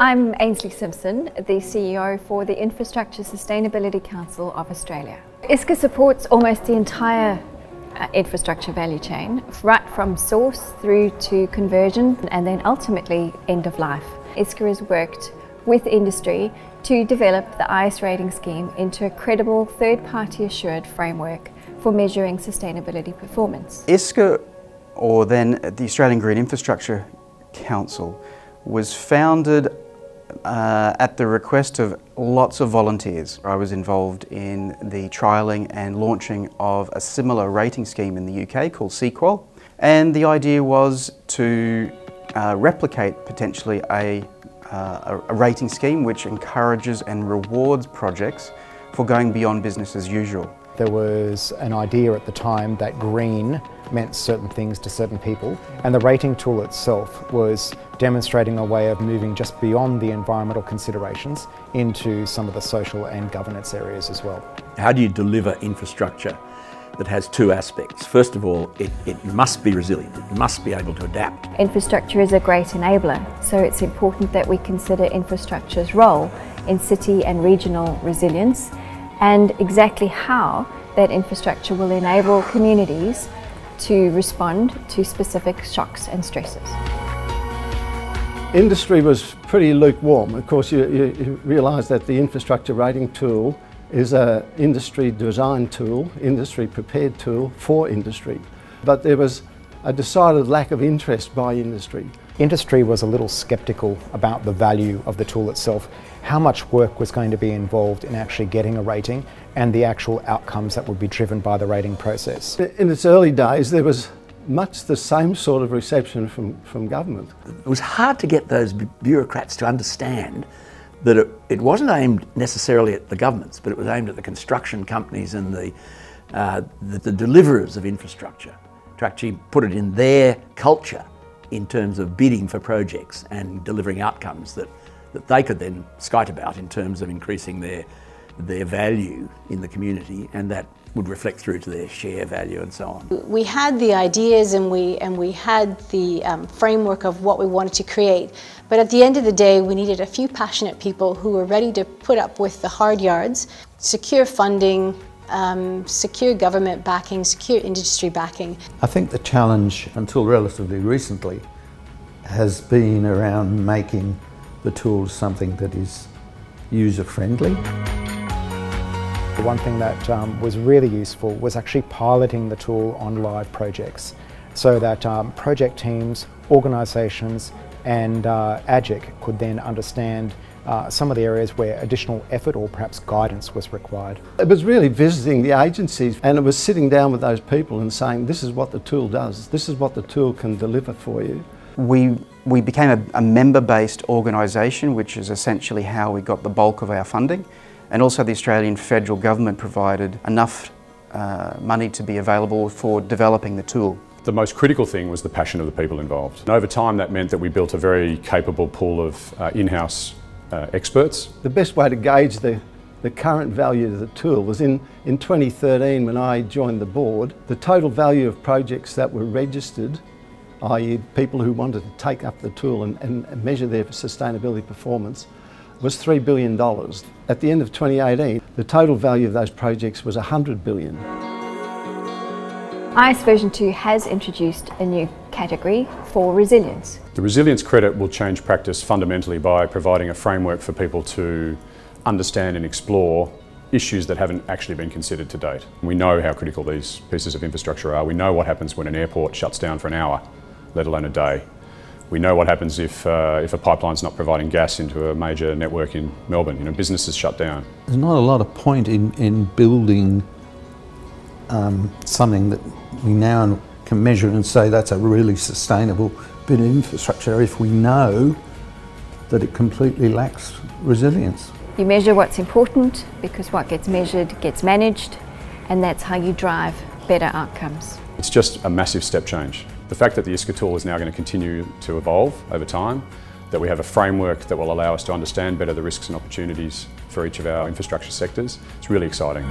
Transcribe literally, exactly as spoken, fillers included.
I'm Ainsley Simpson, the C E O for the Infrastructure Sustainability Council of Australia. I S C A supports almost the entire uh, infrastructure value chain, right from source through to conversion and then ultimately end of life. I S C A has worked with industry to develop the I S rating scheme into a credible third-party assured framework for measuring sustainability performance. I S C A, or then the Australian Green Infrastructure Council, was founded uh, at the request of lots of volunteers. I was involved in the trialling and launching of a similar rating scheme in the U K called CEQUAL, and the idea was to uh, replicate potentially a Uh, a rating scheme which encourages and rewards projects for going beyond business as usual. There was an idea at the time that green meant certain things to certain people, and the rating tool itself was demonstrating a way of moving just beyond the environmental considerations into some of the social and governance areas as well. How do you deliver infrastructure that has two aspects? First of all, it, it must be resilient, it must be able to adapt. Infrastructure is a great enabler, so it's important that we consider infrastructure's role in city and regional resilience and exactly how that infrastructure will enable communities to respond to specific shocks and stresses. Industry was pretty lukewarm. Of course, you, you, you realise that the infrastructure rating tool is an industry design tool, industry prepared tool for industry. But there was a decided lack of interest by industry. Industry was a little sceptical about the value of the tool itself, how much work was going to be involved in actually getting a rating and the actual outcomes that would be driven by the rating process. In its early days, there was much the same sort of reception from, from government. It was hard to get those bureaucrats to understand that it, it wasn't aimed necessarily at the governments, but it was aimed at the construction companies and the, uh, the, the deliverers of infrastructure, to actually put it in their culture in terms of bidding for projects and delivering outcomes that, that they could then skite about in terms of increasing their, their value in the community, and that would reflect through to their share value and so on. We had the ideas and we, and we had the um, framework of what we wanted to create, but at the end of the day we needed a few passionate people who were ready to put up with the hard yards, secure funding, um, secure government backing, secure industry backing. I think the challenge until relatively recently has been around making the tool something that is user-friendly. The one thing that um, was really useful was actually piloting the tool on live projects, so that um, project teams, organisations and uh, A G I C could then understand uh, some of the areas where additional effort or perhaps guidance was required. It was really visiting the agencies, and it was sitting down with those people and saying, this is what the tool does, this is what the tool can deliver for you. We, we became a, a member-based organisation, which is essentially how we got the bulk of our funding. And also the Australian federal government provided enough uh, money to be available for developing the tool. The most critical thing was the passion of the people involved. And over time that meant that we built a very capable pool of uh, in-house uh, experts. The best way to gauge the, the current value of the tool was in, in twenty thirteen, when I joined the board, the total value of projects that were registered, that is people who wanted to take up the tool and, and measure their sustainability performance, was three billion dollars. At the end of twenty eighteen, the total value of those projects was one hundred billion dollars. I S version two has introduced a new category for resilience. The resilience credit will change practice fundamentally by providing a framework for people to understand and explore issues that haven't actually been considered to date. We know how critical these pieces of infrastructure are. We know what happens when an airport shuts down for an hour, let alone a day. We know what happens if, uh, if a pipeline's not providing gas into a major network in Melbourne. You know, businesses shut down. There's not a lot of point in, in building um, something that we now can measure and say that's a really sustainable bit of infrastructure if we know that it completely lacks resilience. You measure what's important, because what gets measured gets managed, and that's how you drive better outcomes. It's just a massive step change. The fact that the I S C A tool is now going to continue to evolve over time, that we have a framework that will allow us to understand better the risks and opportunities for each of our infrastructure sectors, it's really exciting.